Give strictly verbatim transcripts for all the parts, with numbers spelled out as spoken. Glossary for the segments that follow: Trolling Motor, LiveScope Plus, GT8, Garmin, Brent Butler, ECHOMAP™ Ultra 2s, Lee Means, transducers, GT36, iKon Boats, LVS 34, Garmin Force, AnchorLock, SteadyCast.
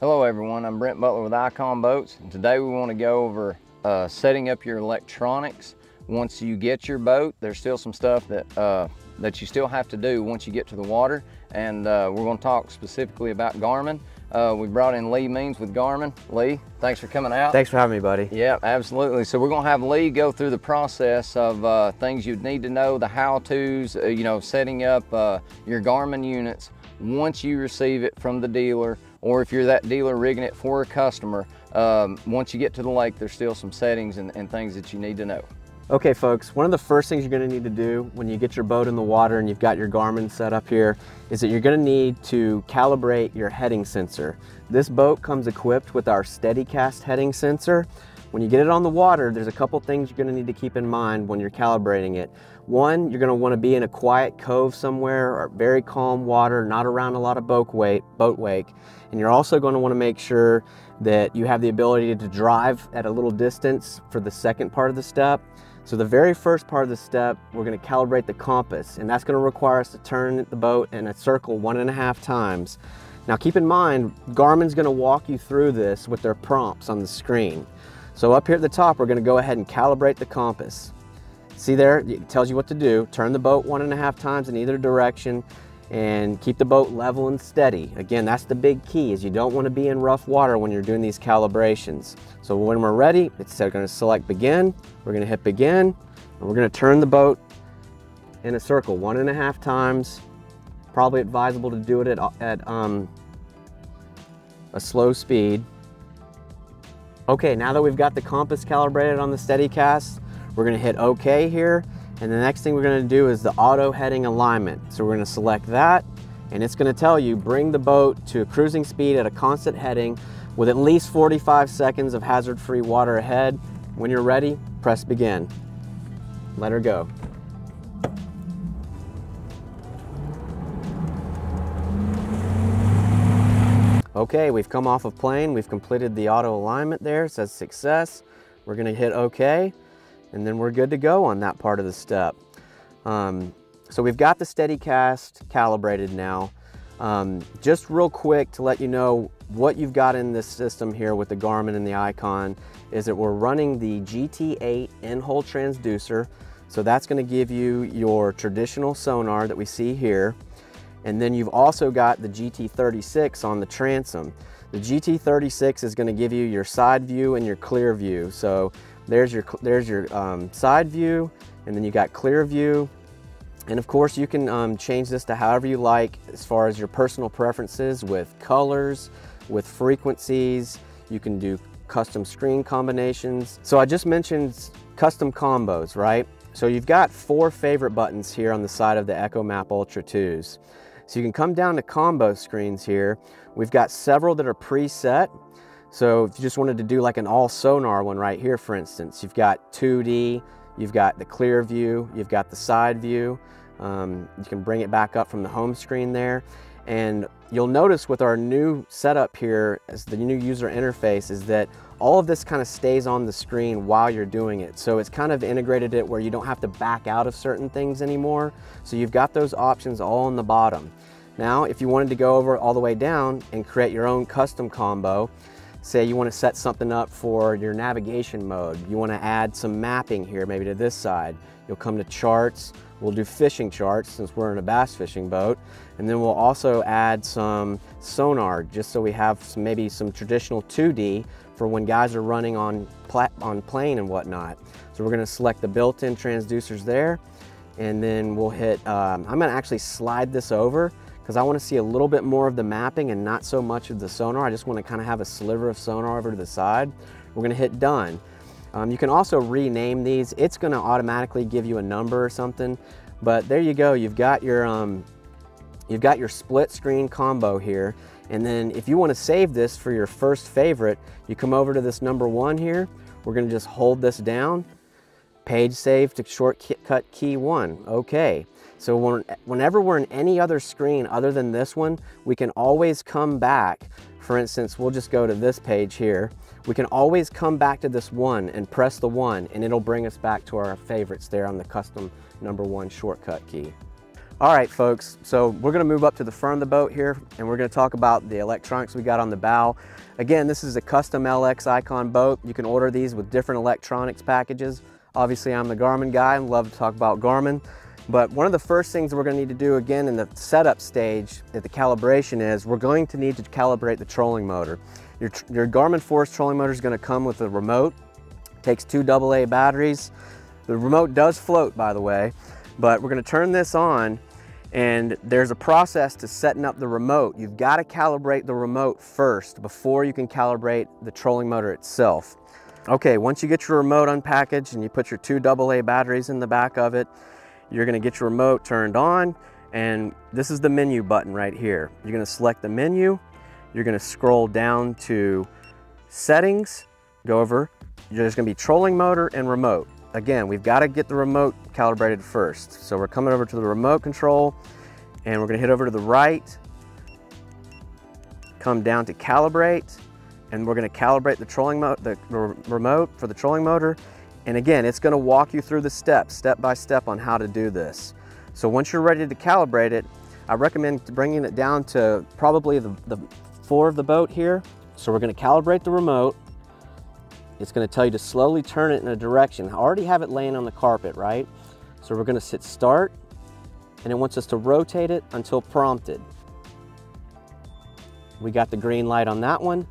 Hello everyone, I'm Brent Butler with iKon Boats, and today we want to go over uh, setting up your electronics once you get your boat. There's still some stuff that, uh, that you still have to do once you get to the water, and uh, we're going to talk specifically about Garmin. Uh, we brought in Lee Means with Garmin. Lee, thanks for coming out. Thanks for having me, buddy. Yeah, absolutely. So we're going to have Lee go through the process of uh, things you'd need to know, the how-tos, uh, you know, setting up uh, your Garmin units once you receive it from the dealer. Or if you're that dealer rigging it for a customer, um, once you get to the lake, there's still some settings and, and things that you need to know. Okay folks, one of the first things you're gonna need to do when you get your boat in the water and you've got your Garmin set up here is that you're gonna need to calibrate your heading sensor. This boat comes equipped with our SteadyCast heading sensor. When you get it on the water, there's a couple things you're gonna need to keep in mind when you're calibrating it. One, you're gonna wanna be in a quiet cove somewhere or very calm water, not around a lot of boat wake, boat wake. And you're also gonna wanna make sure that you have the ability to drive at a little distance for the second part of the step. So the very first part of the step, we're gonna calibrate the compass, and that's gonna require us to turn the boat in a circle one and a half times. Now keep in mind, Garmin's gonna walk you through this with their prompts on the screen. So up here at the top, we're gonna go ahead and calibrate the compass. See there, it tells you what to do. Turn the boat one and a half times in either direction and keep the boat level and steady. Again, that's the big key, is you don't wanna be in rough water when you're doing these calibrations. So when we're ready, it's gonna select begin, we're gonna hit begin, and we're gonna turn the boat in a circle one and a half times. Probably advisable to do it at, at um, a slow speed. Okay, now that we've got the compass calibrated on the SteadyCast, we're gonna hit okay here, and the next thing we're gonna do is the auto heading alignment. So we're gonna select that, and it's gonna tell you bring the boat to a cruising speed at a constant heading with at least forty-five seconds of hazard-free water ahead. When you're ready, press begin. Let her go. Okay, we've come off of plane, we've completed the auto alignment there, it says success. We're gonna hit okay, and then we're good to go on that part of the step. Um, so we've got the SteadyCast calibrated now. Um, just real quick to let you know what you've got in this system here with the Garmin and the iKon is that we're running the G T eight in-hole transducer. So that's gonna give you your traditional sonar that we see here. And then you've also got the G T thirty-six on the transom. The G T thirty-six is gonna give you your side view and your clear view. So there's your, there's your um, side view, and then you got clear view. And of course you can um, change this to however you like as far as your personal preferences with colors, with frequencies. You can do custom screen combinations. So I just mentioned custom combos, right? So you've got four favorite buttons here on the side of the ECHOMAP™ Ultra two s. So you can come down to combo screens here. We've got several that are preset. So if you just wanted to do like an all sonar one right here, for instance, you've got two D, you've got the clear view, you've got the side view. Um, you can bring it back up from the home screen there. And you'll notice with our new setup here as the new user interface is that all of this kind of stays on the screen while you're doing it. So it's kind of integrated it where you don't have to back out of certain things anymore. So you've got those options all on the bottom. Now, if you wanted to go over all the way down and create your own custom combo, say you want to set something up for your navigation mode, you want to add some mapping here, maybe to this side, you'll come to charts, we'll do fishing charts since we're in a bass fishing boat, and then we'll also add some sonar just so we have some, maybe some traditional two D for when guys are running on, plat on plane and whatnot. So we're going to select the built-in transducers there, and then we'll hit, um, I'm going to actually slide this over because I want to see a little bit more of the mapping and not so much of the sonar. I just want to kind of have a sliver of sonar over to the side. We're going to hit done. Um, you can also rename these. It's going to automatically give you a number or something, but there you go. You've got your um, you've got your split screen combo here, and then if you want to save this for your first favorite, you come over to this number one here. We're going to just hold this down. Page save to shortcut key one. Okay. So when, whenever we're in any other screen other than this one, we can always come back. For instance, we'll just go to this page here. We can always come back to this one and press the one, and it'll bring us back to our favorites there on the custom number one shortcut key. All right, folks, so we're gonna move up to the front of the boat here, and we're gonna talk about the electronics we got on the bow. Again, this is a custom L X iKon boat. You can order these with different electronics packages. Obviously, I'm the Garmin guy, I love to talk about Garmin. But one of the first things we're gonna need to do again in the setup stage at the calibration is we're going to need to calibrate the trolling motor. Your, your Garmin Force trolling motor is gonna come with a remote. It takes two double A batteries. The remote does float, by the way, but we're gonna turn this on, and there's a process to setting up the remote. You've gotta calibrate the remote first before you can calibrate the trolling motor itself. Okay, once you get your remote unpackaged and you put your two double A batteries in the back of it, you're gonna get your remote turned on, and this is the menu button right here. You're gonna select the menu, you're gonna scroll down to settings, go over, there's gonna be trolling motor and remote. Again, we've gotta get the remote calibrated first. So we're coming over to the remote control, and we're gonna hit over to the right, come down to calibrate, and we're gonna calibrate the trolling mo- the remote for the trolling motor. And again, it's gonna walk you through the steps, step by step on how to do this. So once you're ready to calibrate it, I recommend bringing it down to probably the, the floor of the boat here. So we're gonna calibrate the remote. It's gonna tell you to slowly turn it in a direction. I already have it laying on the carpet, right? So we're gonna hit start, and it wants us to rotate it until prompted. We got the green light on that one.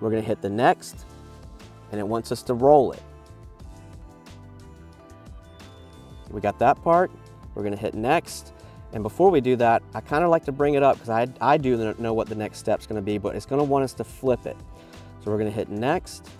We're gonna hit the next, and it wants us to roll it. We got that part, we're gonna hit next. And before we do that, I kind of like to bring it up because I, I do know what the next step's gonna be, but it's gonna want us to flip it. So we're gonna hit next.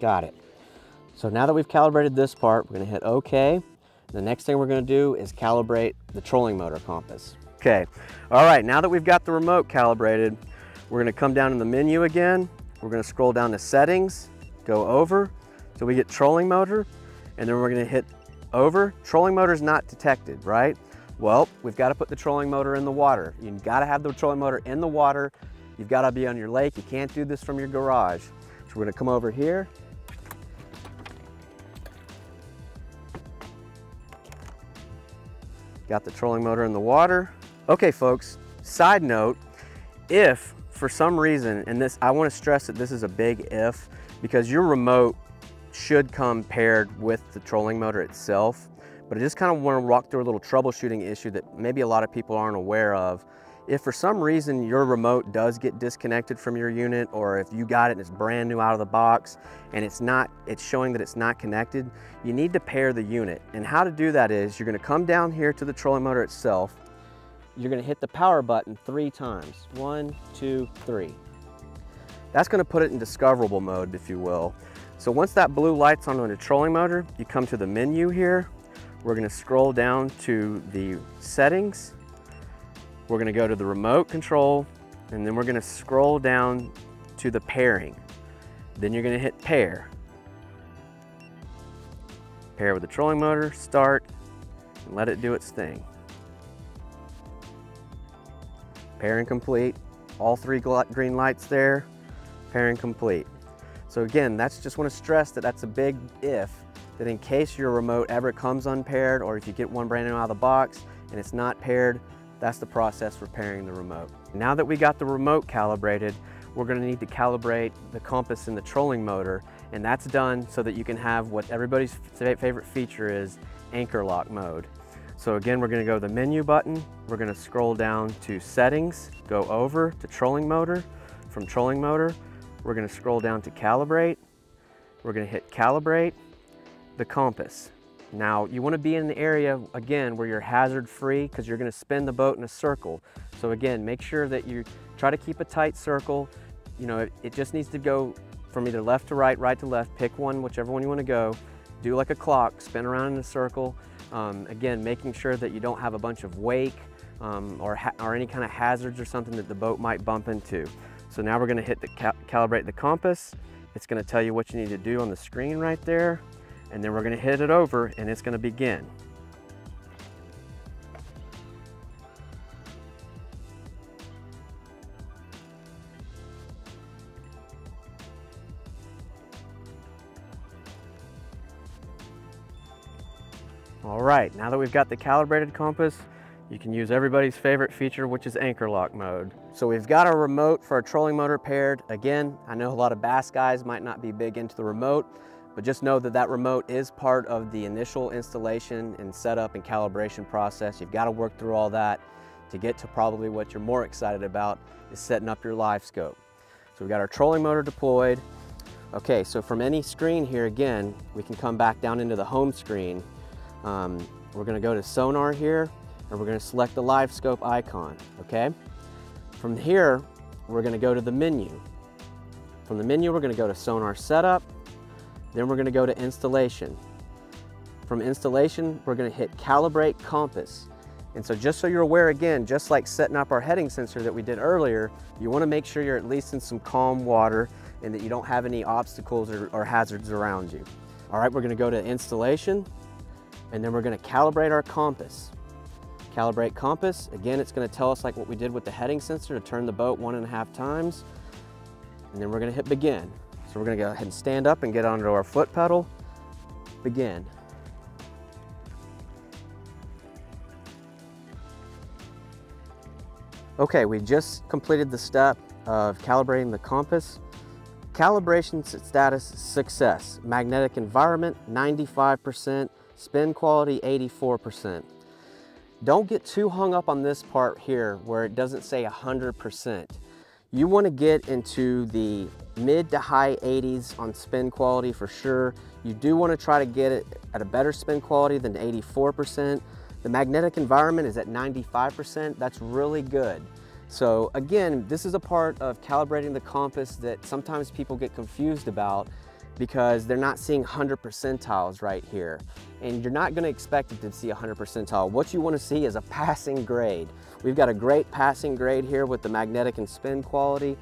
Got it. So now that we've calibrated this part, we're gonna hit okay. The next thing we're gonna do is calibrate the trolling motor compass. Okay, all right, now that we've got the remote calibrated, we're gonna come down in the menu again, we're gonna scroll down to settings, go over, so we get trolling motor, and then we're gonna hit over. Trolling motor's not detected, right? Well, we've gotta put the trolling motor in the water. You've gotta have the trolling motor in the water, you've gotta be on your lake, you can't do this from your garage. So we're gonna come over here, got the trolling motor in the water. Okay, folks, side note, if for some reason, and this I want to stress that this is a big if, because your remote should come paired with the trolling motor itself, but I just kind of want to walk through a little troubleshooting issue that maybe a lot of people aren't aware of. If for some reason your remote does get disconnected from your unit, or if you got it and it's brand new out of the box and it's not, it's showing that it's not connected, you need to pair the unit. And how to do that is you're gonna come down here to the trolling motor itself. You're gonna hit the power button three times. One, two, three. That's gonna put it in discoverable mode, if you will. So once that blue light's on on the trolling motor, you come to the menu here. We're gonna scroll down to the settings. We're gonna go to the remote control, and then we're gonna scroll down to the pairing. Then you're gonna hit pair. Pair with the trolling motor, start, and let it do its thing. Pairing complete. All three green lights there, pairing complete. So again, that's just want to stress that that's a big if, that in case your remote ever comes unpaired, or if you get one brand new out of the box and it's not paired, that's the process for pairing the remote. Now that we got the remote calibrated, we're gonna need to calibrate the compass and the trolling motor, and that's done so that you can have what everybody's favorite feature is, anchor lock mode. So again, we're gonna go to the menu button, we're gonna scroll down to settings, go over to trolling motor. From trolling motor, we're gonna scroll down to calibrate, we're gonna hit calibrate the compass. Now, you wanna be in an area, again, where you're hazard free, because you're gonna spin the boat in a circle. So again, make sure that you try to keep a tight circle. You know, it, it just needs to go from either left to right, right to left, pick one, whichever one you wanna go, do like a clock, spin around in a circle. Um, again, making sure that you don't have a bunch of wake um, or, ha or any kind of hazards or something that the boat might bump into. So now we're gonna hit the cal calibrate the compass. It's gonna tell you what you need to do on the screen right there. And then we're gonna hit it over, and it's gonna begin. All right, now that we've got the calibrated compass, you can use everybody's favorite feature, which is anchor lock mode. So we've got our remote for our trolling motor paired. Again, I know a lot of bass guys might not be big into the remote, but just know that that remote is part of the initial installation and setup and calibration process. You've got to work through all that to get to probably what you're more excited about is setting up your LiveScope. So we've got our trolling motor deployed. Okay, so from any screen here again, we can come back down into the home screen. Um, we're gonna go to sonar here, and we're gonna select the LiveScope icon, okay? From here, we're gonna go to the menu. From the menu, we're gonna go to sonar setup, then we're gonna go to installation. From installation, we're gonna hit calibrate compass. And so just so you're aware again, just like setting up our heading sensor that we did earlier, you wanna make sure you're at least in some calm water and that you don't have any obstacles or, or hazards around you. All right, we're gonna go to installation, and then we're gonna calibrate our compass. Calibrate compass, again, it's gonna tell us like what we did with the heading sensor to turn the boat one and a half times, and then we're gonna hit begin. So we're gonna go ahead and stand up and get onto our foot pedal, begin. Okay, we just completed the step of calibrating the compass. Calibration status, success. Magnetic environment, ninety-five percent. Spin quality, eighty-four percent. Don't get too hung up on this part here where it doesn't say one hundred percent. You want to get into the mid to high eighties on spin quality for sure. You do want to try to get it at a better spin quality than eighty-four percent. The magnetic environment is at ninety-five percent. That's really good. So again, this is a part of calibrating the compass that sometimes people get confused about because they're not seeing one hundred percentiles right here. And you're not gonna expect it to see one hundred percentile. What you wanna see is a passing grade. We've got a great passing grade here with the magnetic and spin quality.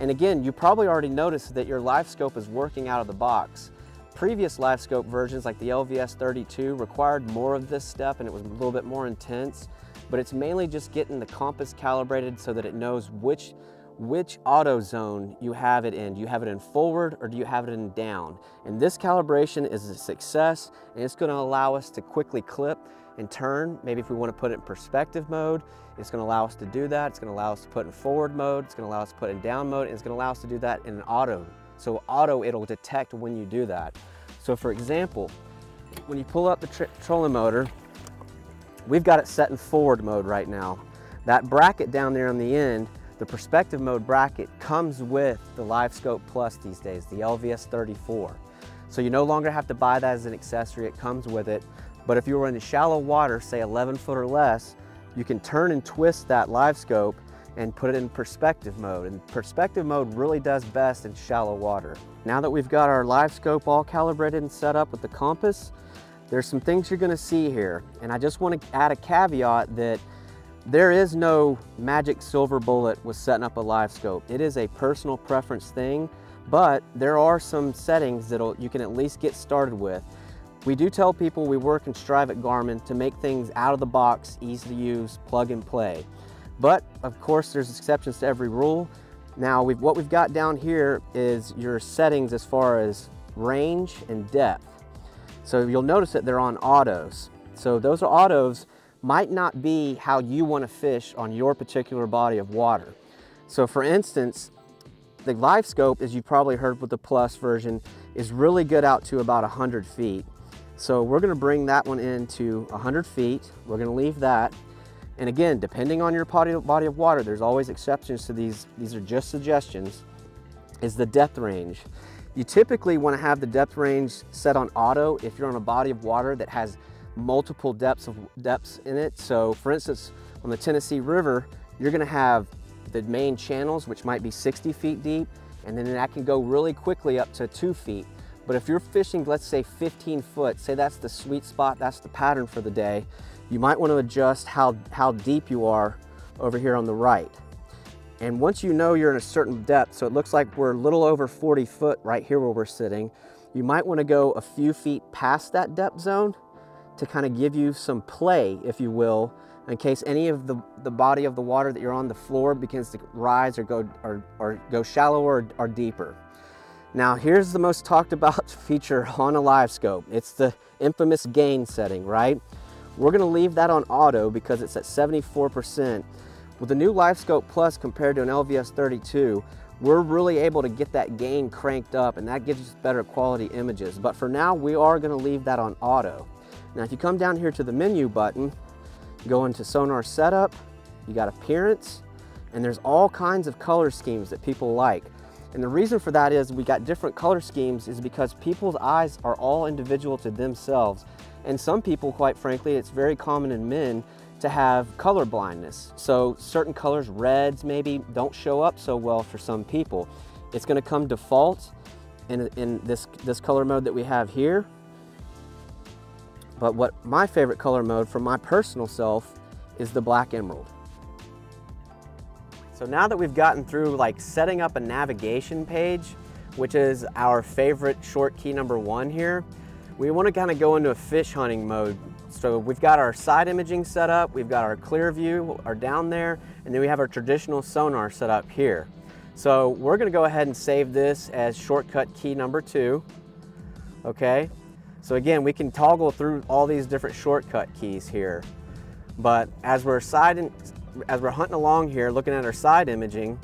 And again, you probably already noticed that your LiveScope is working out of the box. Previous LiveScope versions like the L V S thirty-two required more of this step and it was a little bit more intense, but it's mainly just getting the compass calibrated so that it knows which, which auto zone you have it in. Do you have it in forward or do you have it in down? And this calibration is a success and it's gonna allow us to quickly clip and turn. Maybe if we wanna put it in perspective mode, it's gonna allow us to do that. It's gonna allow us to put in forward mode. It's gonna allow us to put in down mode. And it's gonna allow us to do that in an auto. So auto, it'll detect when you do that. So for example, when you pull up the trolling motor, we've got it set in forward mode right now. That bracket down there on the end, the perspective mode bracket comes with the LiveScope Plus these days, the L V S thirty-four. So you no longer have to buy that as an accessory, it comes with it. But if you were in the shallow water, say eleven foot or less, you can turn and twist that LiveScope and put it in perspective mode. And perspective mode really does best in shallow water. Now that we've got our LiveScope all calibrated and set up with the compass, there's some things you're gonna see here. And I just wanna add a caveat that there is no magic silver bullet with setting up a LiveScope. It is a personal preference thing, but there are some settings that you can at least get started with. We do tell people we work and strive at Garmin to make things out of the box, easy to use, plug and play. But of course there's exceptions to every rule. Now we've, what we've got down here is your settings as far as range and depth. So you'll notice that they're on autos. So those autos might not be how you want to fish on your particular body of water. So for instance, the LiveScope, as you probably heard with the Plus version, is really good out to about one hundred feet. So we're going to bring that one in to one hundred feet. We're going to leave that. And again, depending on your body of water, there's always exceptions to these. These are just suggestions, is the depth range. You typically want to have the depth range set on auto if you're on a body of water that has multiple depths of depths in it. So for instance, on the Tennessee River, you're going to have the main channels, which might be sixty feet deep, and then that can go really quickly up to two feet. But if you're fishing, let's say fifteen foot, say that's the sweet spot, that's the pattern for the day, you might want to adjust how, how deep you are over here on the right. And once you know you're in a certain depth, so it looks like we're a little over forty foot right here where we're sitting, you might want to go a few feet past that depth zone to kind of give you some play, if you will, in case any of the, the body of the water that you're on, the floor, begins to rise or go, or, or go shallower or, or deeper. Now here's the most talked about feature on a LiveScope. It's the infamous gain setting, right? We're gonna leave that on auto because it's at seventy-four percent. With the new LiveScope Plus compared to an L V S thirty-two, we're really able to get that gain cranked up, and that gives us better quality images. But for now, we are gonna leave that on auto. Now if you come down here to the menu button, go into sonar setup, you got appearance, and there's all kinds of color schemes that people like. And the reason for that is we got different color schemes is because people's eyes are all individual to themselves. And some people, quite frankly, it's very common in men to have color blindness. So certain colors, reds maybe, don't show up so well for some people. It's gonna come default in, in this, this color mode that we have here. But what my favorite color mode for my personal self is the black emerald. So now that we've gotten through like setting up a navigation page, which is our favorite short key number one here, we want to kind of go into a fish hunting mode. So we've got our side imaging set up, we've got our clear view are down there, and then we have our traditional sonar set up here. So we're going to go ahead and save this as shortcut key number two. Okay. So again, we can toggle through all these different shortcut keys here. But as we're side in, as we're hunting along here, looking at our side imaging,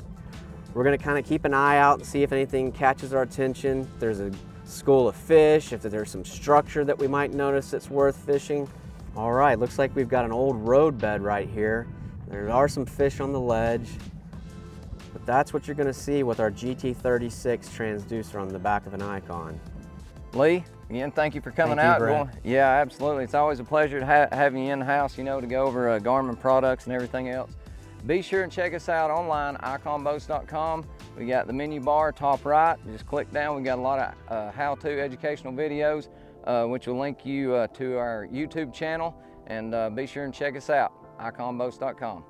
we're gonna kind of keep an eye out and see if anything catches our attention. If there's a school of fish, if there's some structure that we might notice that's worth fishing. All right, looks like we've got an old roadbed right here. There are some fish on the ledge, but that's what you're gonna see with our G T thirty-six transducer on the back of an iKon. Lee, again, thank you for coming thank out. You, Brent. Yeah, absolutely. It's always a pleasure to ha have you in-house, you know, to go over uh, Garmin products and everything else. Be sure and check us out online, ikon boats dot com. We got the menu bar, top right. Just click down. We got a lot of uh, how-to educational videos, uh, which will link you uh, to our YouTube channel. And uh, be sure and check us out, ikon boats dot com.